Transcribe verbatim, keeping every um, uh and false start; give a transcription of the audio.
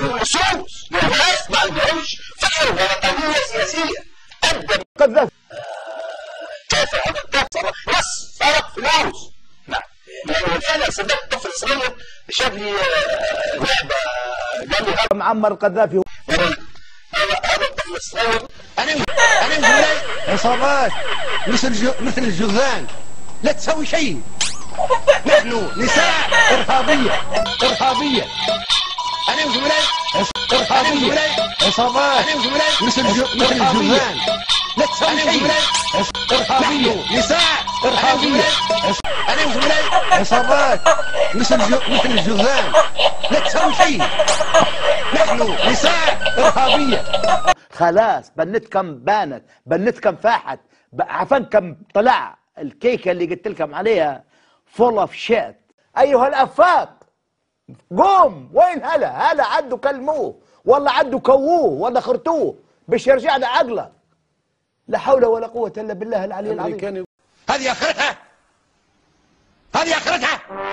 النصوص والناس ما عندهمش فكر ولا قانون سياسيه. قدم القذافي كيف الحدود ده بس سرق فلوس. نعم يعني انا صدقت الطفل الصغير شاف لي لعبه قال لي هذا معمر القذافي. هذا الطفل الصغير انا انا عصابات مثل مثل الجذان لا تسوي شيء. نحن نساء إرهابية إرهابية أنا وزملائي إرهابية عصابات مثل الجذان لا تسوي شيء. إرهابية نساء إرهابية أنا وزملائي عصابات مثل الجذان لا تسوي شيء. نحن نساء إرهابية. خلاص بنت كم بانت بنت كم فاحت عفن كم طلع الكيكة اللي قلت لكم عليها full of shit. أيها الأفاق قوم وين هلا هلا عدوا كلموه ولا عدوا كووه ولا خرتوه باش يرجع له عقله. لا حول ولا قوة إلا بالله العلي العظيم. هذه آخرتها هذه آخرتها.